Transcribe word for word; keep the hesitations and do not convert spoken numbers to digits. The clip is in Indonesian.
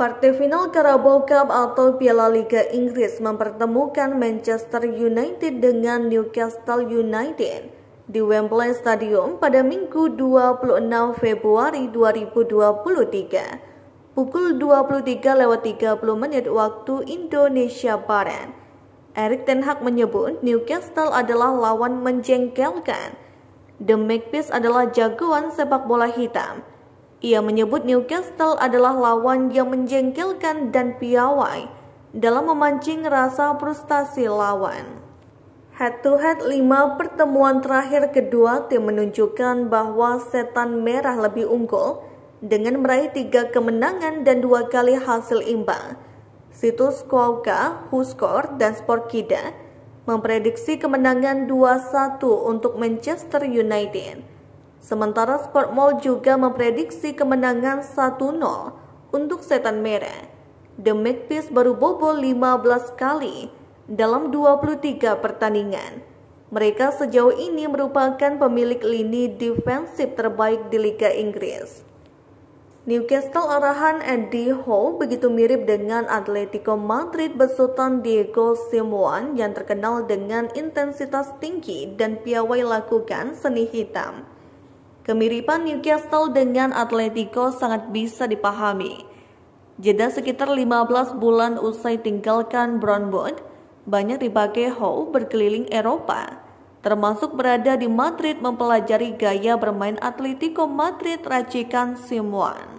Partai final Carabao Cup atau Piala Liga Inggris mempertemukan Manchester United dengan Newcastle United di Wembley Stadium pada Minggu dua puluh enam Februari dua ribu dua puluh tiga pukul dua puluh tiga lewat tiga puluh menit waktu Indonesia Barat. Erik ten Hag menyebut Newcastle adalah lawan menjengkelkan. The Magpies adalah jagoan sepak bola hitam. Ia menyebut Newcastle adalah lawan yang menjengkelkan dan piawai dalam memancing rasa frustasi lawan. Head to head lima pertemuan terakhir kedua tim menunjukkan bahwa setan merah lebih unggul dengan meraih tiga kemenangan dan dua kali hasil imbang. Situs Kouka, WhoScored, dan Sportkida memprediksi kemenangan dua satu untuk Manchester United. Sementara Sport Mall juga memprediksi kemenangan satu nol untuk Setan Merah. The Magpies baru bobol lima belas kali dalam dua puluh tiga pertandingan. Mereka sejauh ini merupakan pemilik lini defensif terbaik di Liga Inggris. Newcastle arahan Eddie Howe begitu mirip dengan Atletico Madrid besutan Diego Simeone yang terkenal dengan intensitas tinggi dan piawai lakukan seni hitam. Kemiripan Newcastle dengan Atletico sangat bisa dipahami. Jeda sekitar lima belas bulan usai tinggalkan Brondbord, banyak dipakai Howe berkeliling Eropa, termasuk berada di Madrid mempelajari gaya bermain Atletico Madrid racikan Simeone.